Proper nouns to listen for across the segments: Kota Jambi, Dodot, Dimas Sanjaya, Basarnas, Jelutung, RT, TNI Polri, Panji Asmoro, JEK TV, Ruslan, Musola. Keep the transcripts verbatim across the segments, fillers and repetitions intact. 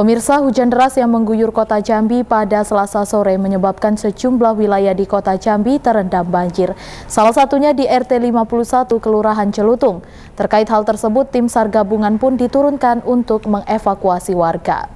Pemirsa, hujan deras yang mengguyur Kota Jambi pada Selasa sore menyebabkan sejumlah wilayah di Kota Jambi terendam banjir. Salah satunya di R T lima puluh satu Kelurahan Jelutung. Terkait hal tersebut, tim SAR gabungan pun diturunkan untuk mengevakuasi warga.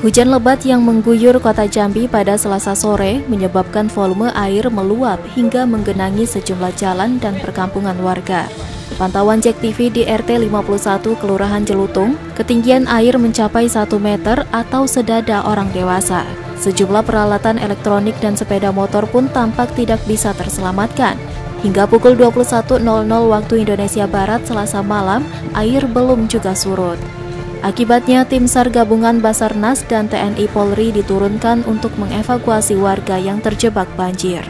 Hujan lebat yang mengguyur Kota Jambi pada Selasa sore menyebabkan volume air meluap hingga menggenangi sejumlah jalan dan perkampungan warga. Pantauan Jek T V di R T lima puluh satu Kelurahan Jelutung, ketinggian air mencapai satu meter atau sedada orang dewasa. Sejumlah peralatan elektronik dan sepeda motor pun tampak tidak bisa terselamatkan. Hingga pukul dua puluh satu nol nol waktu Indonesia Barat Selasa malam, air belum juga surut. Akibatnya, tim SAR gabungan Basarnas dan T N I Polri diturunkan untuk mengevakuasi warga yang terjebak banjir.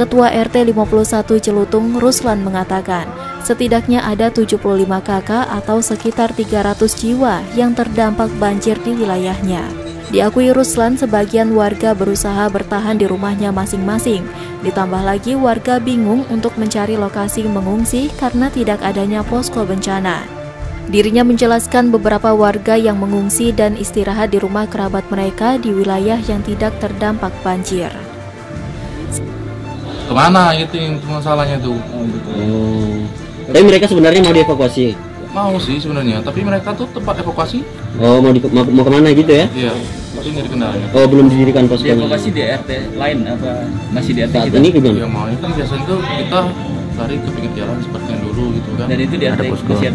Ketua R T lima puluh satu Jelutung, Ruslan, mengatakan setidaknya ada tujuh puluh lima kakak atau sekitar tiga ratus jiwa yang terdampak banjir di wilayahnya. Diakui Ruslan, sebagian warga berusaha bertahan di rumahnya masing-masing. Ditambah lagi warga bingung untuk mencari lokasi mengungsi karena tidak adanya posko bencana. Dirinya menjelaskan beberapa warga yang mengungsi dan istirahat di rumah kerabat mereka di wilayah yang tidak terdampak banjir. Kemana itu yang masalahnya tuh? Oh. Tapi mereka sebenarnya mau dievakuasi? Mau sih sebenarnya, tapi mereka tuh tempat evakuasi. Oh, mau, di, mau, mau kemana gitu ya? Iya, tapi nggak dikendalikan. Oh, belum didirikan pos. Evakuasi di R T lain apa masih di R T saat kita? Ini gimana? Ya mau, itu biasanya tuh kita lari ke pinggir jalan seperti yang dulu gitu kan. Dan itu di R T masih R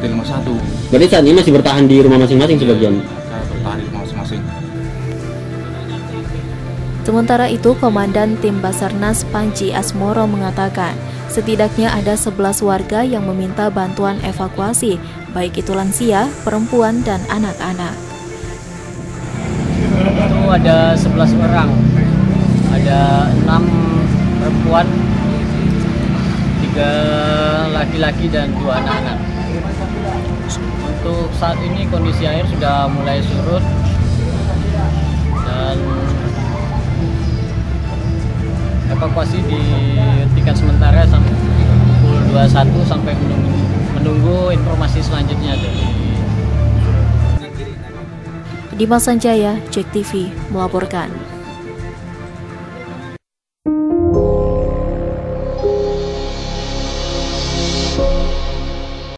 T lima puluh satu. Berarti saat ini masih bertahan di rumah masing-masing sebagian? Iya, bertahan di rumah masing-masing. Sementara itu, Komandan Tim Basarnas Panji Asmoro mengatakan setidaknya ada sebelas warga yang meminta bantuan evakuasi, baik itu lansia, perempuan, dan anak-anak. Itu ada sebelas orang, ada enam perempuan, tiga laki-laki, dan dua anak-anak. Untuk saat ini kondisi air sudah mulai surut, dan evakuasi di tingkat sementara sampai pukul dua puluh satu sampai menunggu, menunggu informasi selanjutnya dari Dimas Sanjaya, Jek T V melaporkan.